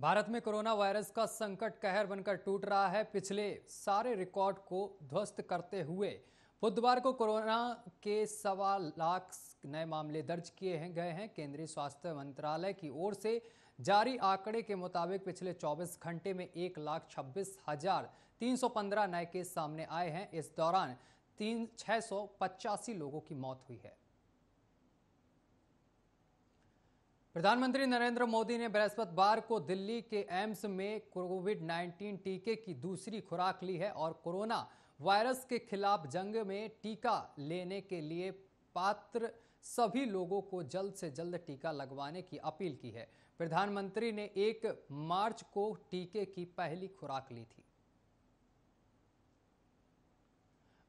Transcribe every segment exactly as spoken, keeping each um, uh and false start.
भारत में corona virus का संकट कहर बनकर टूट रहा है। पिछले सारे रिकॉर्ड को ध्वस्त करते हुए बुधवार को कोरोना के सवा लाख नए मामले दर्ज किए गए हैं। केंद्रीय स्वास्थ्य मंत्रालय की ओर से जारी आंकड़े के मुताबिक पिछले चौबीस घंटे में एक लाख छब्बीस हजार तीन सौ पंद्रह नए केस सामने आए हैं। इस दौरान तीन छः सौ पचासी लोगों की मौत हुई है। प्रधानमंत्री नरेंद्र मोदी ने बृहस्पतिवार को दिल्ली के एम्स में कोविड उन्नीस टीके की दूसरी खुराक ली है और कोरोना वायरस के खिलाफ जंग में टीका लेने के लिए पात्र सभी लोगों को जल्द से जल्द टीका लगवाने की अपील की है। प्रधानमंत्री ने एक मार्च को टीके की पहली खुराक ली थी।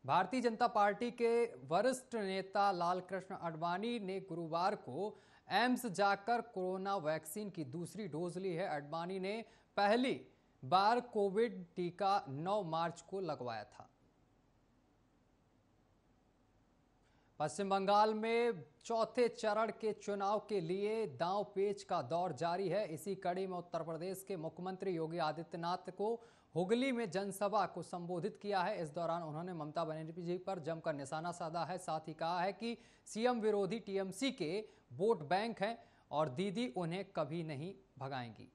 भारतीय जनता पार्टी के वरिष्ठ नेता लाल कृष्ण आडवाणी ने गुरुवार को एम्स जाकर कोरोना वैक्सीन की दूसरी डोज ली है। आडवाणी ने पहली बार कोविड टीका नौ मार्च को लगवाया था। पश्चिम बंगाल में चौथे चरण के चुनाव के लिए दांव पेच का दौर जारी है। इसी कड़ी में उत्तर प्रदेश के मुख्यमंत्री योगी आदित्यनाथ को हुगली में जनसभा को संबोधित किया है। इस दौरान उन्होंने ममता बनर्जी पर जमकर निशाना साधा है। साथ ही कहा है कि सीएम विरोधी टीएमसी के वोट बैंक हैं और दीदी उन्हें कभी नहीं भगाएंगी।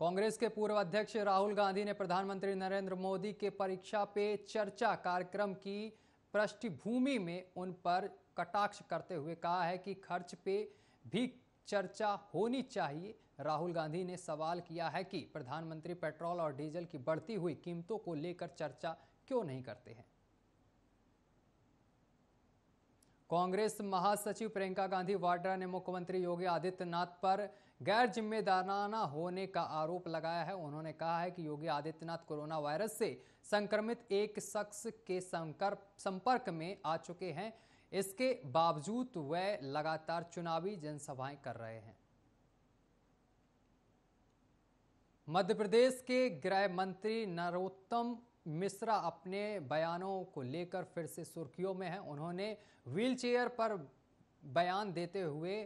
कांग्रेस के पूर्व अध्यक्ष राहुल गांधी ने प्रधानमंत्री नरेंद्र मोदी के परीक्षा पे चर्चा कार्यक्रम की पृष्ठभूमि में उन पर कटाक्ष करते हुए कहा है कि खर्च पे भी चर्चा होनी चाहिए। राहुल गांधी ने सवाल किया है कि प्रधानमंत्री पेट्रोल और डीजल की बढ़ती हुई कीमतों को लेकर चर्चा क्यों नहीं करते हैं। कांग्रेस महासचिव प्रियंका गांधी वाड्रा ने मुख्यमंत्री योगी आदित्यनाथ पर गैर जिम्मेदाराना होने का आरोप लगाया है। उन्होंने कहा है कि योगी आदित्यनाथ कोरोना वायरस से संक्रमित एक शख्स के संपर्क में आ चुके हैं। इसके बावजूद वह लगातार चुनावी जनसभाएं कर रहे हैं। मध्य प्रदेश के गृह मंत्री नरोत्तम मिश्रा अपने बयानों को लेकर फिर से सुर्खियों में हैं। उन्होंने व्हीलचेयर पर बयान देते हुए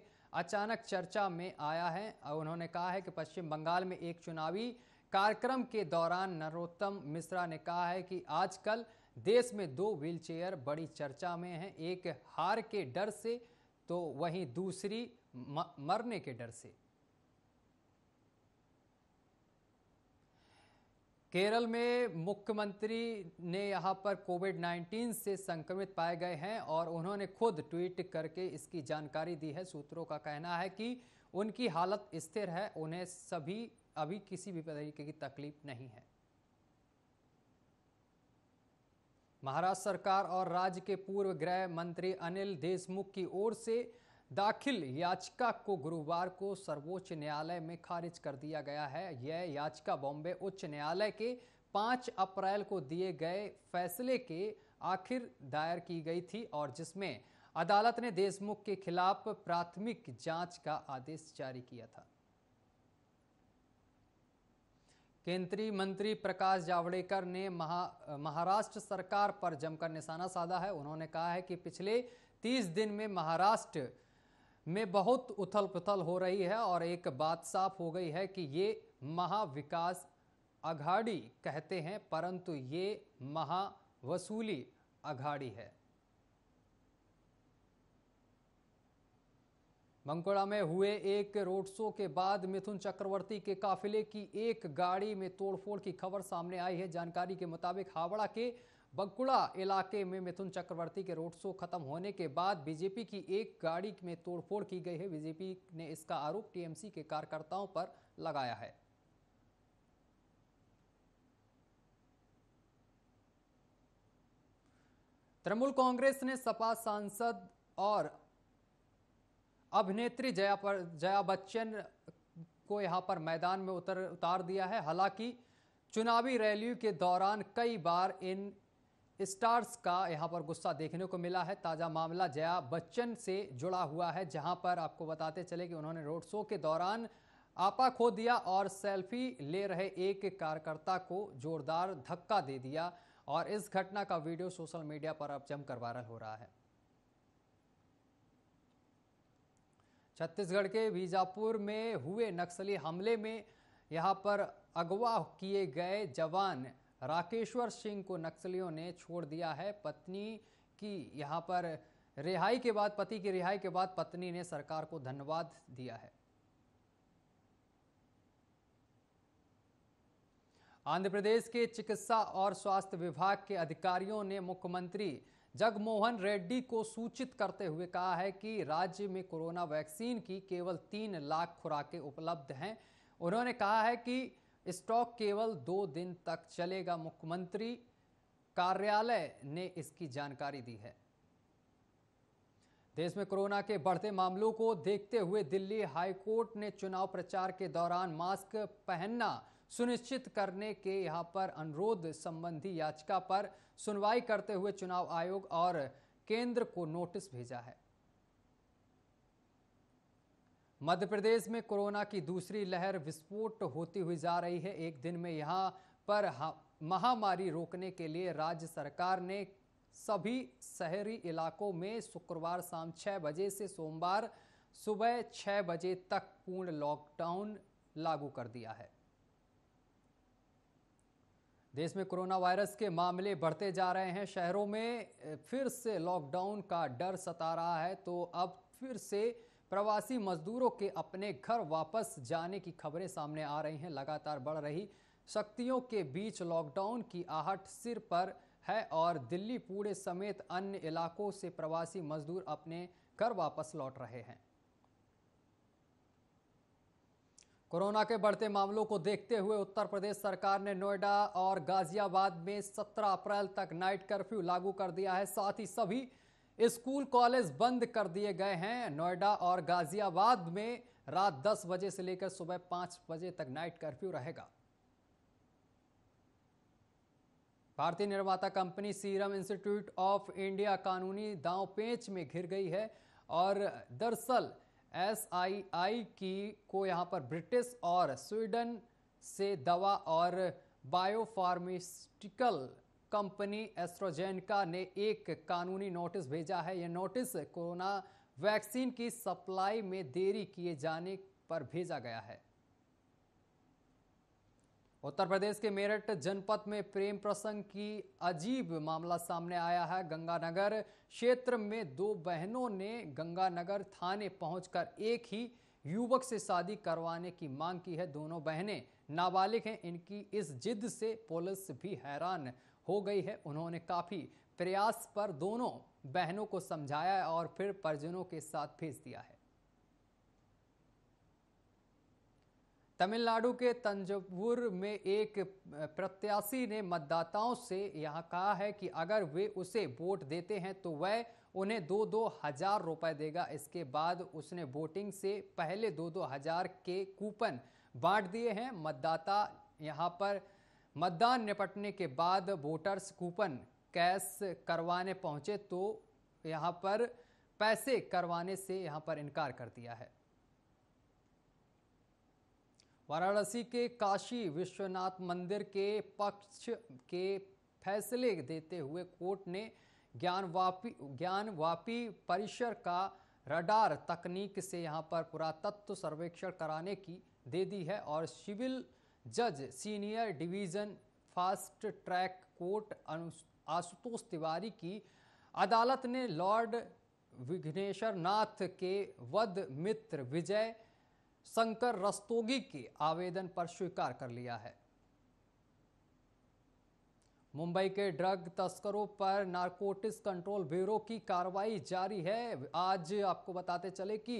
अचानक चर्चा में आया है। उन्होंने कहा है कि पश्चिम बंगाल में एक चुनावी कार्यक्रम के दौरान नरोत्तम मिश्रा ने कहा है कि आजकल देश में दो व्हीलचेयर बड़ी चर्चा में हैं, एक हार के डर से तो वहीं दूसरी मरने के डर से। केरल में मुख्यमंत्री ने यहां पर कोविड उन्नीस से संक्रमित पाए गए हैं और उन्होंने खुद ट्वीट करके इसकी जानकारी दी है। सूत्रों का कहना है कि उनकी हालत स्थिर है, उन्हें सभी अभी किसी भी तरीके की तकलीफ नहीं है। महाराष्ट्र सरकार और राज्य के पूर्व गृह मंत्री अनिल देशमुख की ओर से दाखिल याचिका को गुरुवार को सर्वोच्च न्यायालय में खारिज कर दिया गया है। यह याचिका बॉम्बे उच्च न्यायालय के पाँच अप्रैल को दिए गए फैसले के आखिर दायर की गई थी और जिसमें अदालत ने देशमुख के खिलाफ प्राथमिक जांच का आदेश जारी किया था। केंद्रीय मंत्री प्रकाश जावड़ेकर ने महा महाराष्ट्र सरकार पर जमकर निशाना साधा है। उन्होंने कहा है कि पिछले तीस दिन में महाराष्ट्र में बहुत उथल पुथल हो रही है और एक बात साफ हो गई है कि ये महाविकास अघाड़ी कहते हैं परंतु ये महावसूली अघाड़ी है। बंकुड़ा में हुए एक रोड शो के बाद मिथुन चक्रवर्ती के काफिले की एक गाड़ी में तोड़फोड़ की खबर सामने आई है। जानकारी के मुताबिक हावड़ा के बंकुड़ा इलाके में मिथुन चक्रवर्ती के रोड शो खत्म होने के बाद बीजेपी की एक गाड़ी में तोड़फोड़ की गई है। बीजेपी ने इसका आरोप टीएमसी के कार्यकर्ताओं पर लगाया है। तृणमूल कांग्रेस ने सपा सांसद और अभिनेत्री जया पर जया बच्चन को यहां पर मैदान में उतर उतार दिया है। हालांकि चुनावी रैलियों के दौरान कई बार इन स्टार्स का यहां पर गुस्सा देखने को मिला है। ताजा मामला जया बच्चन से जुड़ा हुआ है, जहां पर आपको बताते चले कि उन्होंने रोड शो के दौरान आपा खो दिया और सेल्फी ले रहे एक कार्यकर्ता को जोरदार धक्का दे दिया और इस घटना का वीडियो सोशल मीडिया पर अब जमकर वायरल हो रहा है। छत्तीसगढ़ के बीजापुर में हुए नक्सली हमले में यहां पर अगवा किए गए जवान राकेश्वर सिंह को नक्सलियों ने छोड़ दिया है। पत्नी की यहां पर रिहाई के बाद पति की रिहाई के बाद पत्नी ने सरकार को धन्यवाद दिया है। आंध्र प्रदेश के चिकित्सा और स्वास्थ्य विभाग के अधिकारियों ने मुख्यमंत्री जगमोहन रेड्डी को सूचित करते हुए कहा है कि राज्य में कोरोना वैक्सीन की केवल तीन लाख खुराकें उपलब्ध हैं। उन्होंने कहा है कि स्टॉक केवल दो दिन तक चलेगा। मुख्यमंत्री कार्यालय ने इसकी जानकारी दी है। देश में कोरोना के बढ़ते मामलों को देखते हुए दिल्ली हाईकोर्ट ने चुनाव प्रचार के दौरान मास्क पहनना सुनिश्चित करने के यहां पर अनुरोध संबंधी याचिका पर सुनवाई करते हुए चुनाव आयोग और केंद्र को नोटिस भेजा है। मध्य प्रदेश में कोरोना की दूसरी लहर विस्फोट होती हुई जा रही है। एक दिन में यहां पर महामारी रोकने के लिए राज्य सरकार ने सभी शहरी इलाकों में शुक्रवार शाम छह बजे से सोमवार सुबह छह बजे तक पूर्ण लॉकडाउन लागू कर दिया है। देश में कोरोना वायरस के मामले बढ़ते जा रहे हैं। शहरों में फिर से लॉकडाउन का डर सता रहा है, तो अब फिर से प्रवासी मजदूरों के अपने घर वापस जाने की खबरें सामने आ रही हैं। लगातार बढ़ रही सख्तियों के बीच लॉकडाउन की आहट सिर पर है और दिल्ली पुणे समेत अन्य इलाकों से प्रवासी मजदूर अपने घर वापस लौट रहे हैं। कोरोना के बढ़ते मामलों को देखते हुए उत्तर प्रदेश सरकार ने नोएडा और गाजियाबाद में सत्रह अप्रैल तक नाइट कर्फ्यू लागू कर दिया है। साथ ही सभी स्कूल कॉलेज बंद कर दिए गए हैं। नोएडा और गाजियाबाद में रात दस बजे से लेकर सुबह पाँच बजे तक नाइट कर्फ्यू रहेगा। भारतीय निर्माता company serum institute of India कानूनी दांवपेच में घिर गई है और दरअसल एस आई आई की को यहाँ पर ब्रिटिश और स्वीडन से दवा और बायोफार्मास्यूटिकल कंपनी एस्ट्राजेनेका ने एक कानूनी नोटिस भेजा है। यह नोटिस कोरोना वैक्सीन की सप्लाई में देरी किए जाने पर भेजा गया है। उत्तर प्रदेश के मेरठ जनपद में प्रेम प्रसंग की अजीब मामला सामने आया है। गंगानगर क्षेत्र में दो बहनों ने गंगानगर थाने पहुंचकर एक ही युवक से शादी करवाने की मांग की है। दोनों बहनें नाबालिग हैं। इनकी इस जिद से पुलिस भी हैरान हो गई है। उन्होंने काफी प्रयास पर दोनों बहनों को समझाया और फिर परिजनों के साथ भेज दिया है। तमिलनाडु के तंजावुर में एक प्रत्याशी ने मतदाताओं से यह कहा है कि अगर वे उसे वोट देते हैं तो वह उन्हें दो दो हजार रुपए देगा। इसके बाद उसने वोटिंग से पहले दो दो हजार के कूपन बांट दिए हैं। मतदाता यहां पर मतदान निपटने के बाद वोटर्स कूपन कैश करवाने पहुंचे तो यहां पर पैसे करवाने से यहां पर इनकार कर दिया है। वाराणसी के काशी विश्वनाथ मंदिर के पक्ष के फैसले देते हुए कोर्ट ने ज्ञानवापी ज्ञानवापी परिसर का रडार तकनीक से यहां पर पुरातत्व सर्वेक्षण कराने की दे दी है और सिविल जज senior division fast track court Ashutosh Tiwari की अदालत ने लॉर्ड विघ्नेश्वर नाथ के वध मित्र विजय शंकर रस्तोगी के आवेदन पर स्वीकार कर लिया है। मुंबई के ड्रग तस्करों पर नारकोटिक्स कंट्रोल ब्यूरो की कार्रवाई जारी है। आज आपको बताते चले कि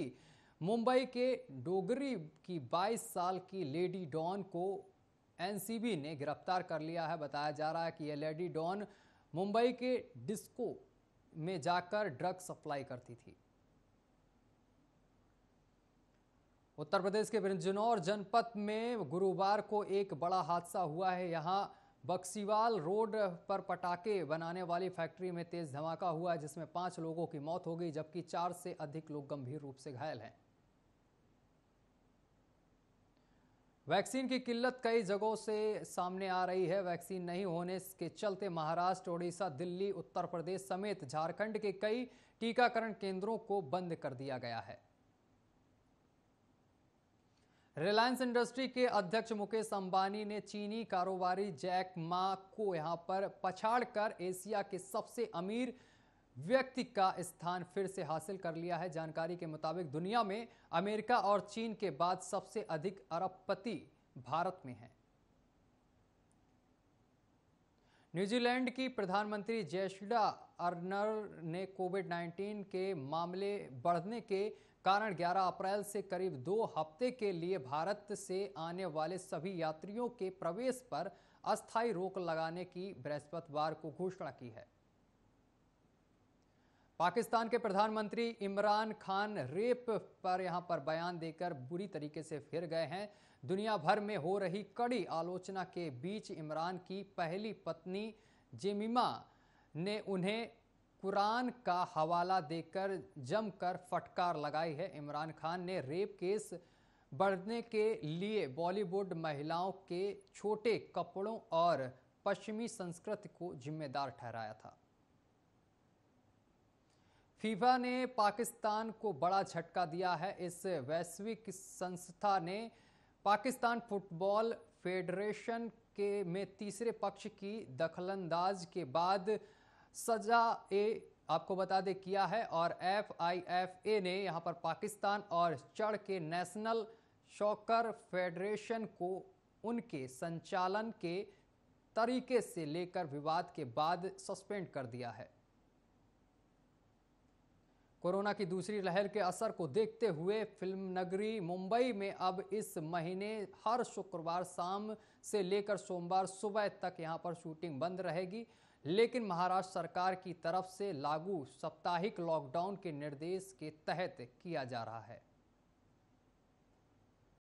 मुंबई के डोगरी की बाईस साल की लेडी डॉन को एन सी बी ने गिरफ्तार कर लिया है। बताया जा रहा है कि यह लेडी डॉन मुंबई के डिस्को में जाकर ड्रग सप्लाई करती थी। उत्तर प्रदेश के बिजनौर जनपद में गुरुवार को एक बड़ा हादसा हुआ है। यहाँ बक्सीवाल रोड पर पटाखे बनाने वाली फैक्ट्री में तेज धमाका हुआ जिसमें पांच लोगों की मौत हो गई जबकि चार से अधिक लोग गंभीर रूप से घायल हैं। वैक्सीन की किल्लत कई जगहों से सामने आ रही है। वैक्सीन नहीं होने के चलते महाराष्ट्र, उड़ीसा, दिल्ली, उत्तर प्रदेश समेत झारखंड के कई टीकाकरण केंद्रों को बंद कर दिया गया है। रिलायंस इंडस्ट्री के अध्यक्ष मुकेश अंबानी ने चीनी कारोबारी जैक मा को यहां पर पछाड़ कर एशिया के सबसे अमीर व्यक्ति का स्थान फिर से हासिल कर लिया है। जानकारी के मुताबिक दुनिया में अमेरिका और चीन के बाद सबसे अधिक अरबपति भारत में हैं। न्यूजीलैंड की प्रधानमंत्री जेसिंडा अर्नर ने कोविड उन्नीस के मामले बढ़ने के कारण ग्यारह अप्रैल से करीब दो हफ्ते के लिए भारत से आने वाले सभी यात्रियों के प्रवेश पर अस्थायी रोक लगाने की बृहस्पतिवार को घोषणा की है। पाकिस्तान के प्रधानमंत्री इमरान खान रेप पर यहां पर बयान देकर बुरी तरीके से फिर गए हैं। दुनिया भर में हो रही कड़ी आलोचना के बीच इमरान की पहली पत्नी जेमिमा ने उन्हें कुरान का हवाला देकर जमकर फटकार लगाई है। इमरान खान ने रेप केस बढ़ने के लिए बॉलीवुड महिलाओं के छोटे कपड़ों और पश्चिमी संस्कृति को जिम्मेदार ठहराया था। फीफा ने पाकिस्तान को बड़ा झटका दिया है। इस वैश्विक संस्था ने पाकिस्तान फुटबॉल फेडरेशन के में तीसरे पक्ष की दखलंदाज के बाद सजा ए आपको बता दे किया है और एफ आई एफ ए ने यहां पर पाकिस्तान और चढ़ के नेशनल शॉकर फेडरेशन को उनके संचालन के तरीके से लेकर विवाद के बाद सस्पेंड कर दिया है। कोरोना की दूसरी लहर के असर को देखते हुए फिल्म नगरी मुंबई में अब इस महीने हर शुक्रवार शाम से लेकर सोमवार सुबह तक यहां पर शूटिंग बंद रहेगी, लेकिन महाराष्ट्र सरकार की तरफ से लागू साप्ताहिक लॉकडाउन के निर्देश के तहत किया जा रहा है।